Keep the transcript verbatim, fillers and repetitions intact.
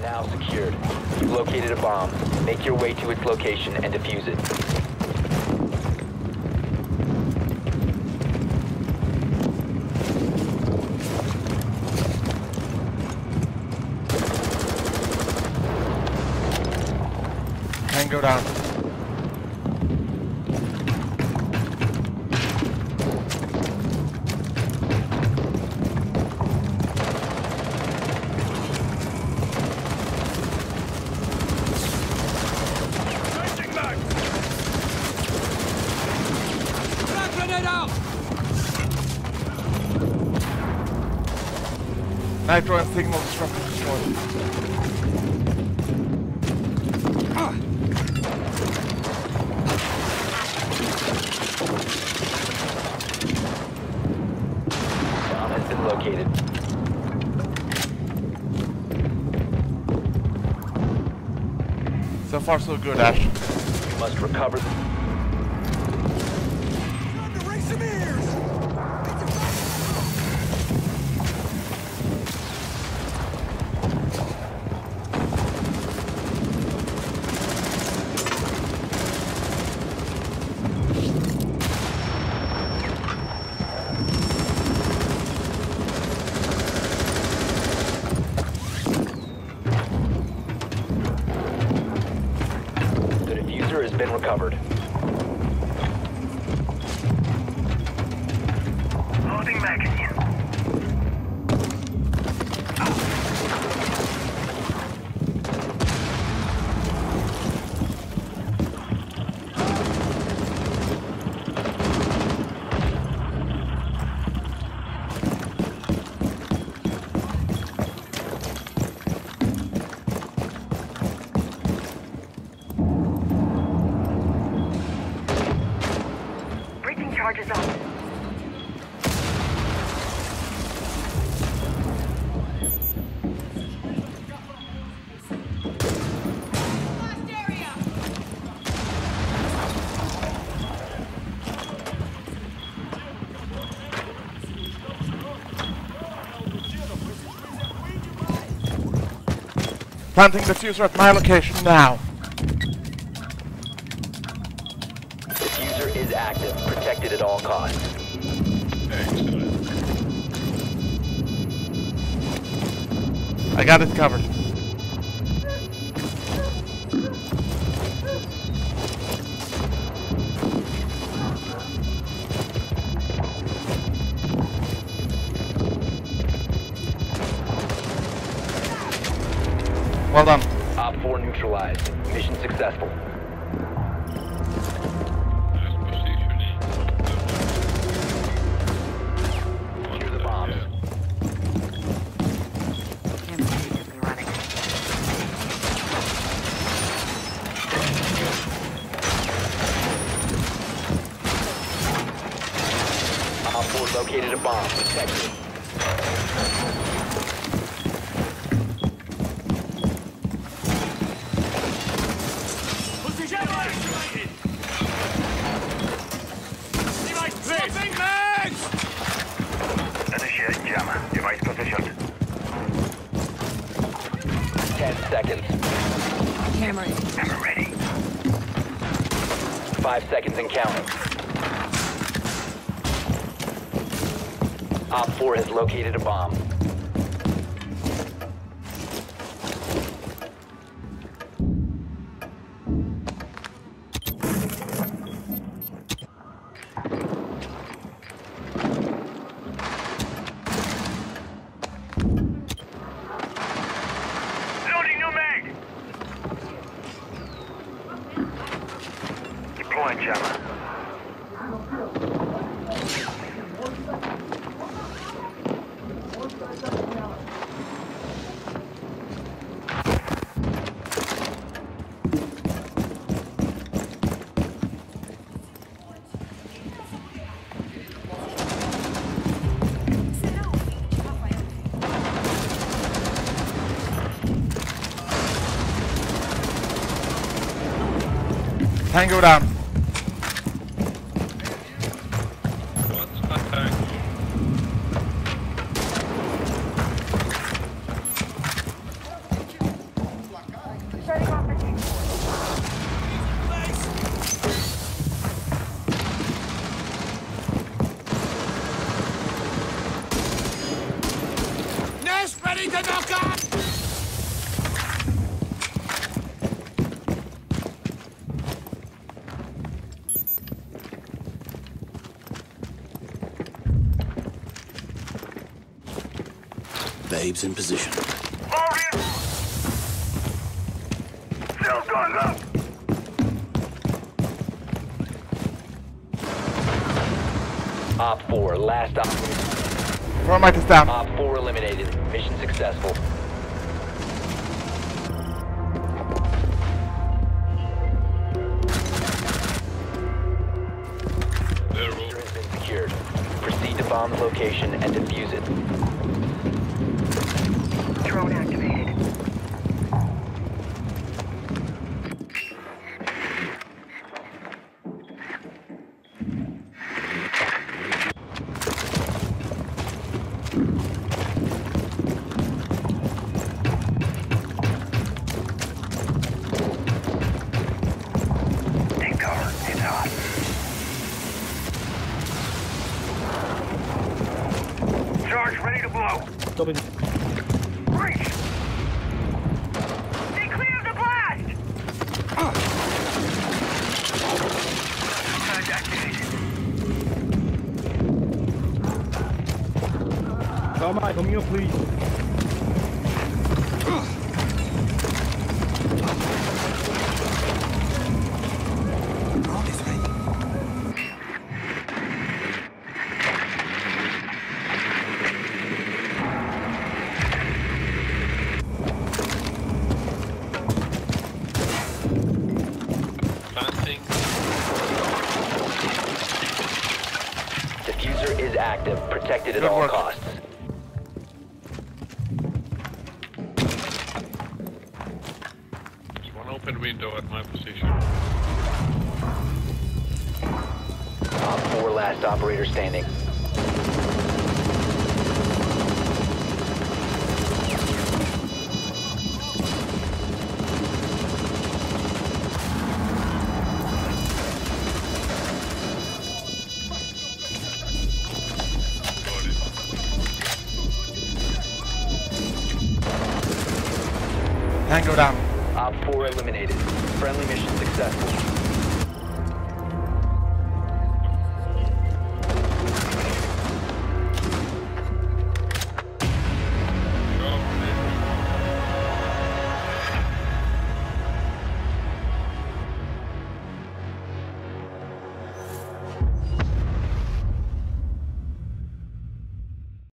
is now secured. You've located a bomb. Make your way to its location and defuse it. Go down. Grenade out. Nitro and signal disrupted destroyed. Ah. Located. So far, so good, Ash. You must recover. Time to raise some ears. Been recovered. Loading magazine. Charges on. Last area. Planting the diffuser at my location now. Is active, protected at all costs. Excellent. I got it covered. Well done. Op four neutralized. Mission successful. Located a bomb. Protect it. Position activated. Device placed. Mags! Initiate jam. Device positioned. Ten seconds. Camera ready. Camera ready. Five seconds and counting. Op four has located a bomb. Loading new mag! Deploying jammer. Tango down. What's my tank? Abe's in position. Loading! Still going up! Op four, last op. Where am I to stop? Op four eliminated. Mission successful. Bomb location and defuse it. Drone activated. Take cover. It's hot. Ready to blow. Dubbing. Breach! They cleared the blast! Uh. Surge activated. Come on, come here, please. All this way. Diffuser is active, protected at all costs. There's one open window at my position. Top four, last operator standing. Tango down. Op four eliminated. Friendly mission successful.